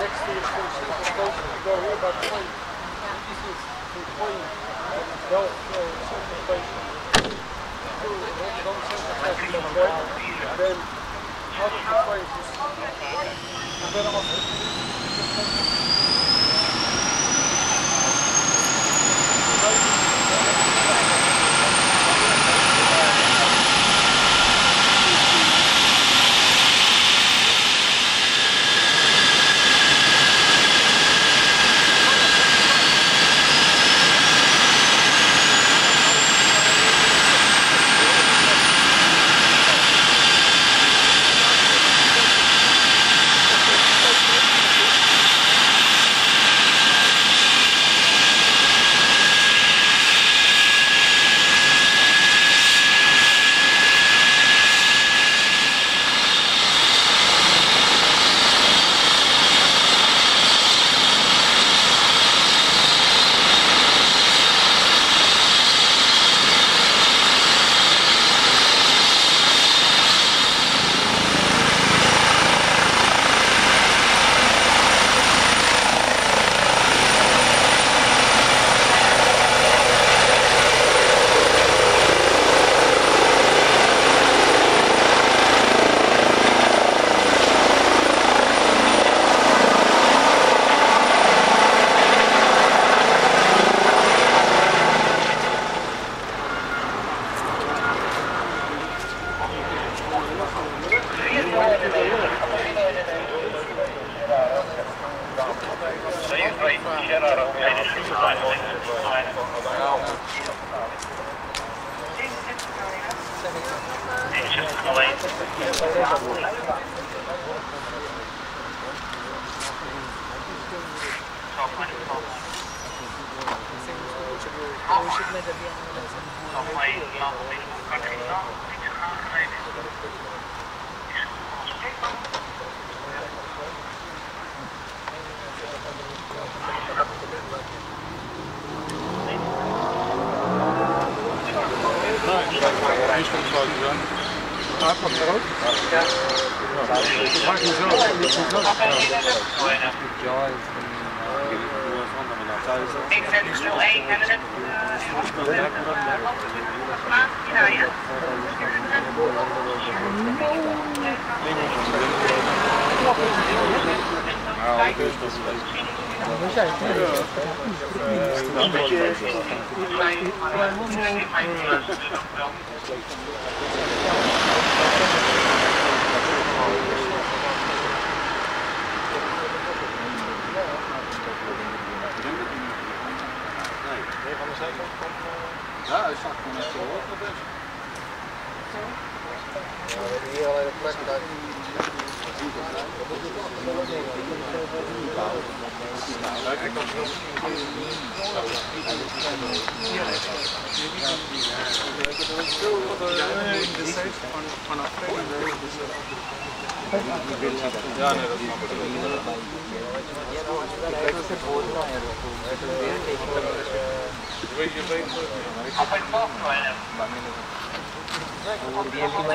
next to it, supposed to go here by point. This is the point that is don't circumflation. Don't circumflation the point, then out of the point is the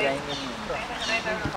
better of the